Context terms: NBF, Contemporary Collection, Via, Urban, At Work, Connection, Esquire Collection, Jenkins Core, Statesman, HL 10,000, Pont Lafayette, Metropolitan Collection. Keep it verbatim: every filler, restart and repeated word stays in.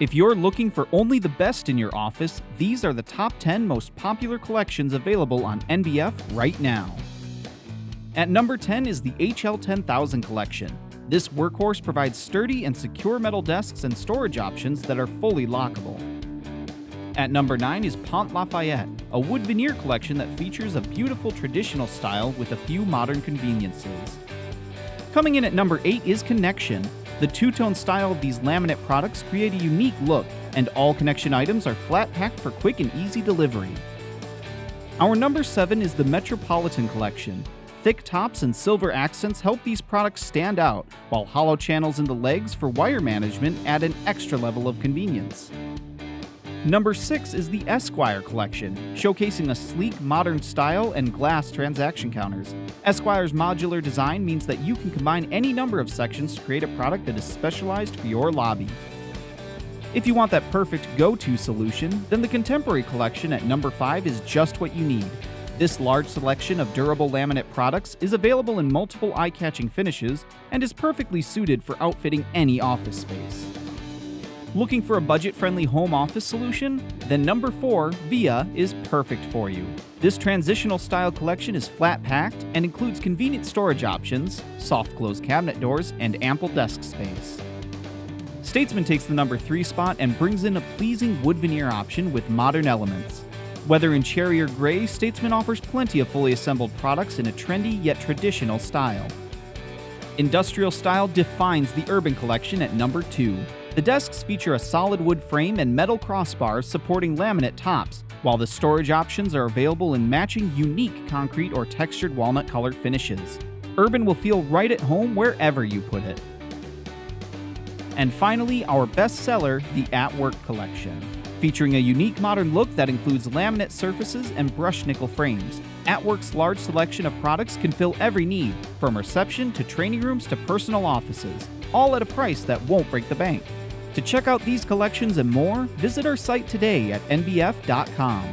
If you're looking for only the best in your office, these are the top ten most popular collections available on N B F right now. At number ten is the H L ten thousand collection. This workhorse provides sturdy and secure metal desks and storage options that are fully lockable. At number nine is Pont Lafayette, a wood veneer collection that features a beautiful traditional style with a few modern conveniences. Coming in at number eight is Connection. The two-tone style of these laminate products create a unique look, and all Connection items are flat-packed for quick and easy delivery. Our number seven is the Metropolitan Collection. Thick tops and silver accents help these products stand out, while hollow channels in the legs for wire management add an extra level of convenience. Number six is the Esquire Collection, showcasing a sleek, modern style and glass transaction counters. Esquire's modular design means that you can combine any number of sections to create a product that is specialized for your lobby. If you want that perfect go-to solution, then the Contemporary Collection at number five is just what you need. This large selection of durable laminate products is available in multiple eye-catching finishes and is perfectly suited for outfitting any office space. Looking for a budget-friendly home office solution? Then number four, Via, is perfect for you. This transitional style collection is flat-packed and includes convenient storage options, soft-close cabinet doors, and ample desk space. Statesman takes the number three spot and brings in a pleasing wood veneer option with modern elements. Whether in cherry or gray, Statesman offers plenty of fully assembled products in a trendy yet traditional style. Industrial style defines the Urban collection at number two. The desks feature a solid wood frame and metal crossbars supporting laminate tops, while the storage options are available in matching unique concrete or textured walnut-colored finishes. Urban will feel right at home wherever you put it. And finally, our bestseller, the At Work collection. Featuring a unique modern look that includes laminate surfaces and brushed nickel frames, At Work's large selection of products can fill every need, from reception to training rooms to personal offices, all at a price that won't break the bank. To check out these collections and more, visit our site today at N B F dot com.